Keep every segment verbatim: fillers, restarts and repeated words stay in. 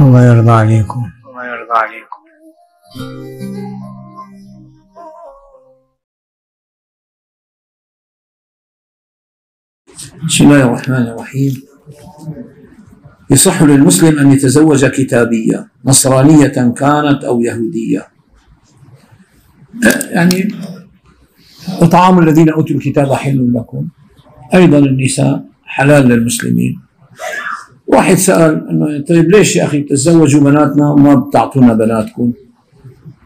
الله يرضى عليكم. الله يرضى عليكم. بسم الله الرحمن الرحيم. يصح للمسلم أن يتزوج كتابية نصرانية كانت أو يهودية، يعني وطعام الذين أوتوا الكتاب حل لكم، أيضا النساء حلال للمسلمين. واحد سأل أنه طيب ليش يا أخي بتتزوجوا بناتنا وما بتعطونا بناتكم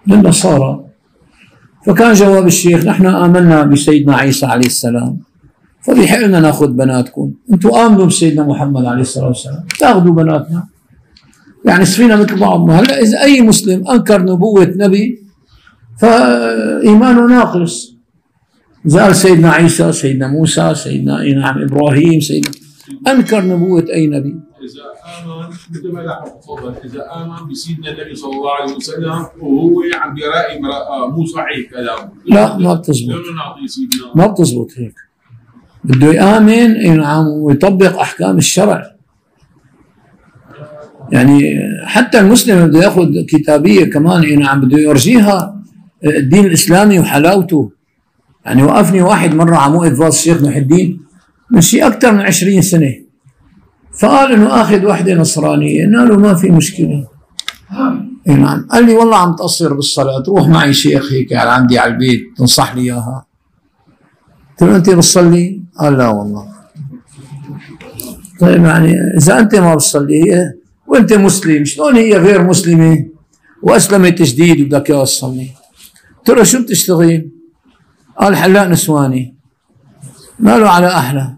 للنصارى؟ فكان جواب الشيخ: نحن آمنا بسيدنا عيسى عليه السلام فبحقنا ناخذ بناتكم، أنتم آمنوا بسيدنا محمد عليه الصلاة والسلام تاخذوا بناتنا، يعني صفينا مثل بعضنا. هلا إذا أي مسلم أنكر نبوة نبي فإيمانه ناقص. إذا قال سيدنا عيسى، سيدنا موسى، سيدنا أي نعم إبراهيم، سيدنا أنكر نبوة أي نبي. إذا آمن مثل ما لحق تفضل، إذا آمن بسيدنا النبي صلى الله عليه وسلم وهو عم يراقي امرأة مو صحيح كلامه، لا ما بتزبط، ما بتزبط هيك. بده يآمن أي نعم ويطبق أحكام الشرع. يعني حتى المسلم بده ياخذ كتابية كمان أي نعم بده يرجيها الدين الإسلامي وحلاوته. يعني وقفني واحد مرة على موقف فاص الشيخ محي الدين من شيء أكثر من عشرين سنة، فقال إنه آخذ وحدة نصرانية، قلنا له ما في مشكلة. إي نعم، قال لي والله عم تقصر بالصلاة، روح معي شيخ هيك على عندي على البيت تنصح لي إياها. قلت له أنت بتصلي؟ قال لا والله. طيب يعني إذا أنت ما بتصلي هي وأنت مسلم، شلون هي غير مسلمة وأسلمت جديد وبدك إياها تصلي؟ قلت له شو بتشتغل؟ قال حلاق نسواني. ماله على أحلى،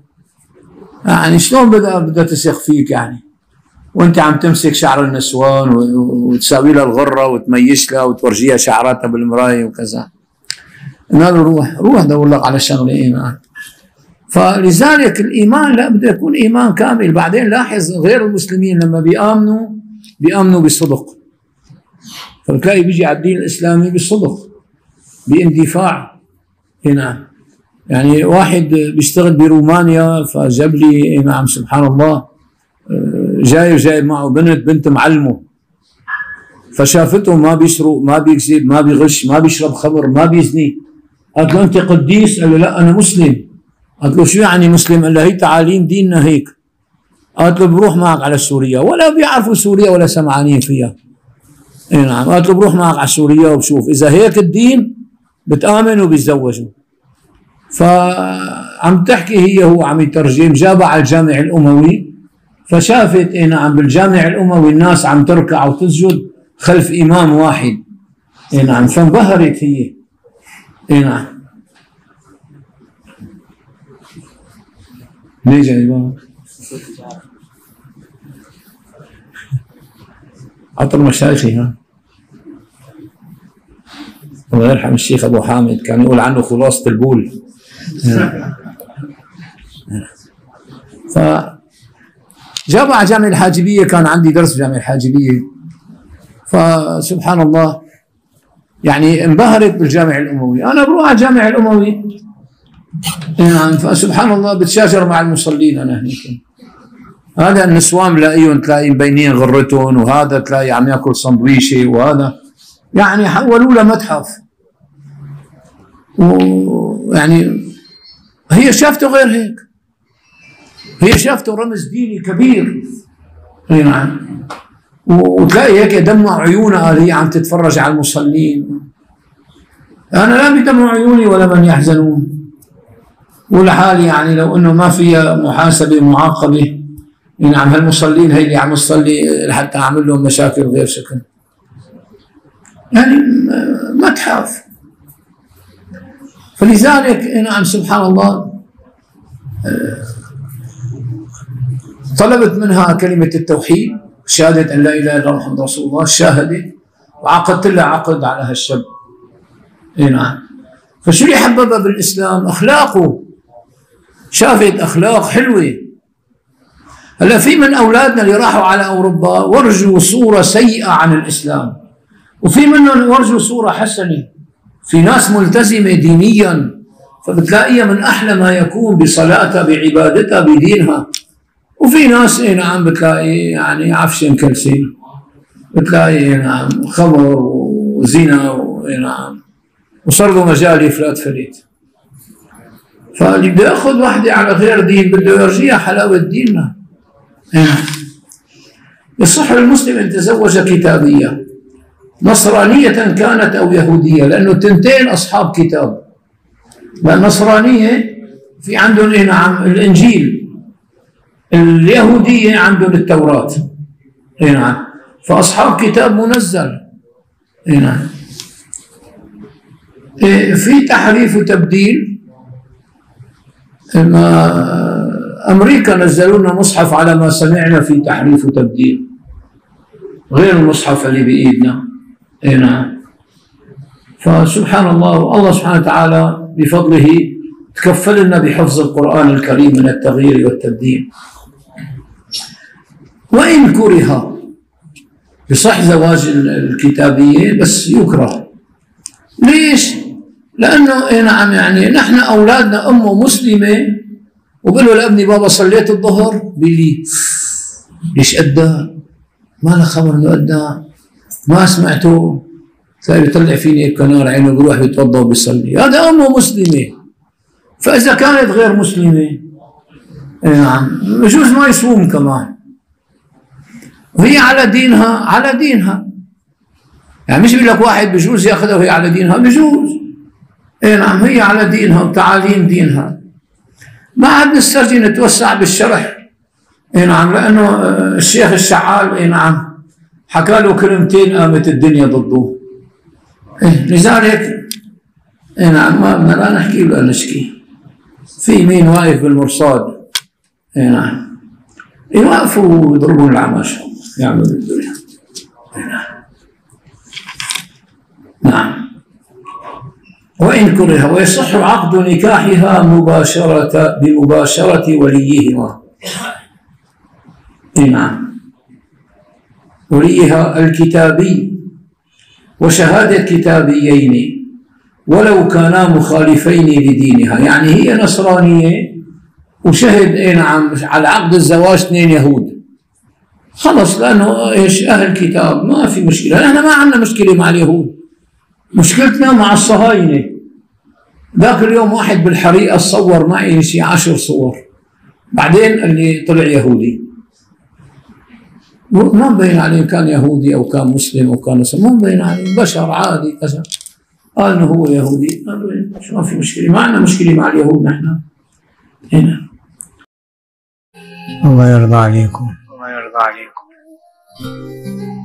يعني شلون بدأ بدها تثق فيك يعني وانت عم تمسك شعر النسوان وتساوي لها الغرة وتميش لها وتورجيها شعراتها بالمراية وكذا. قلنا له روح روح دور لك على شغلة إيمان. فلذلك الإيمان لا بده يكون إيمان كامل. بعدين لاحظ غير المسلمين لما بيآمنوا بيآمنوا بصدق، فبتلاقي بيجي على الدين الإسلامي بصدق باندفاع. هنا يعني واحد بيشتغل برومانيا فجاب لي نعم سبحان الله جاي وجايب معه بنت بنت معلمه، فشافته ما بيسرق ما بيكذب ما بيغش ما بيشرب خمر ما بيزني. قالت له انت قديس؟ قال له لا انا مسلم. قالت له شو يعني مسلم؟ قال له هي تعاليم ديننا هيك. قالت له بروح معك على سوريا، ولا بيعرفوا سوريا ولا سمعانين فيها. اي نعم، قالت له بروح معك على سوريا وبشوف اذا هيك الدين بتآمن وبيتزوجوا. فعم تحكي هي هو عم يترجم، جابها على الجامع الاموي فشافت اي نعم بالجامع الاموي الناس عم تركع وتسجد خلف امام واحد. اي نعم فانبهرت هي. اي نعم ليه جايبها؟ عطر مشايخي. ها الله يرحم الشيخ أبو حامد كان يقول عنه خلاصة البول. فجابها على جامع الحاجبية، كان عندي درس جامع الحاجبية، فسبحان الله يعني انبهرت بالجامع الأموي. أنا بروح على الجامع الأموي يعني فسبحان الله بتشاجر مع المصلين أنا هناك. هذا النسوان بلاقيهم تلاقي مبينين غرتهم، وهذا تلاقي عم ياكل سندويشة، وهذا يعني حولوا له متحف. ويعني هي شافته غير هيك، هي شافته رمز ديني كبير. اي نعم، وتلاقي هيك دمع عيونها هي عم تتفرج على المصلين. انا لا بدمع عيوني ولا من يحزنون. ولحالي يعني لو انه ما فيها محاسبه معاقبه يعني عم هالمصلين هي اللي عم تصلي لحتى اعمل لهم مشاكل غير شكل. يعني متحف. فلذلك نعم سبحان الله طلبت منها كلمة التوحيد، شهادة أن لا إله إلا الله محمد رسول الله، شاهدت وعقدت لها عقد على هالشاب. إي نعم. فشو اللي حببها بالإسلام؟ أخلاقه. شافت أخلاق حلوة. هلا في من أولادنا اللي راحوا على أوروبا ورجوا صورة سيئة عن الإسلام، وفي منهم ورجوا صورة حسنة. في ناس ملتزمة دينيا فبتلاقيها من أحلى ما يكون بصلاتها بعبادتها بدينها، وفي ناس اي نعم بتلاقي يعني عفشة مكلسين. بتلاقي نعم خمر وزنا ونعم وصار له مجال يفلات فريد. فاللي بده ياخذ وحده على غير دين بده يرجيها حلاوه ديننا. يصح للمسلم ان يتزوج كتابيه نصرانيه كانت او يهوديه، لانه التنتين اصحاب كتاب. النصرانيه في عندهم ايه نعم الانجيل، اليهوديه عندهم التوراه. اي نعم، فاصحاب كتاب منزل. اي نعم. إيه في تحريف وتبديل. امريكا نزلوا لنا مصحف على ما سمعنا في تحريف وتبديل غير المصحف اللي بايدنا. اي نعم. فسبحان الله، الله سبحانه وتعالى بفضله تكفل لنا بحفظ القرآن الكريم من التغيير والتبديل. وإن كره، بصح زواج الكتابية بس يكره. ليش؟ لأنه نعم يعني نحن أولادنا أمه مسلمة وبقول له لابني بابا صليت الظهر، بيلي ليش قدها؟ ما له خبر إنه قدها، ما سمعته. تلاقي بيطلع فيني الكنار عينه، بيروح بيتوضا وبيصلي، هذا امه مسلمه. فاذا كانت غير مسلمه نعم يعني بجوز ما يصوم كمان، وهي على دينها على دينها يعني مش بيقول لك واحد بجوز ياخذها وهي على دينها، بجوز. اي نعم، هي على دينها وتعاليم دينها. ما عاد نسترجي نتوسع بالشرح. اي نعم، لانه الشيخ الشعال اي نعم حكى له كلمتين قامت الدنيا ضده. لذلك إيه نعم ما بدنا لا نحكي ولا نشكي. في مين واقف بالمرصاد؟ إيه نعم يوقفوا ويضربون العمش، يعملوا الدنيا. إيه نعم. نعم. وإن كره، ويصح عقد نكاحها مباشرة بمباشرة وليهما. إيه نعم. وليها الكتابي وشهادة كتابيين ولو كانا مخالفين لدينها، يعني هي نصرانية وشهد اي نعم على عقد الزواج اثنين يهود. خلص، لأنه ايش أهل كتاب، ما في مشكلة. نحن ما عندنا مشكلة مع اليهود، مشكلتنا مع الصهاينة. ذاك اليوم واحد بالحريقة صور معي شي عشر صور، بعدين اللي طلع يهودي. ما مبين عليه كان يهودي او كان مسلم او كان مسلم، ما مبين عليه، بشر عادي كذا. قال انه هو يهودي، شو ما في مشكله، ما عندنا مشكله مع اليهود نحن. هنا الله يرضى عليكم، الله يرضى عليكم.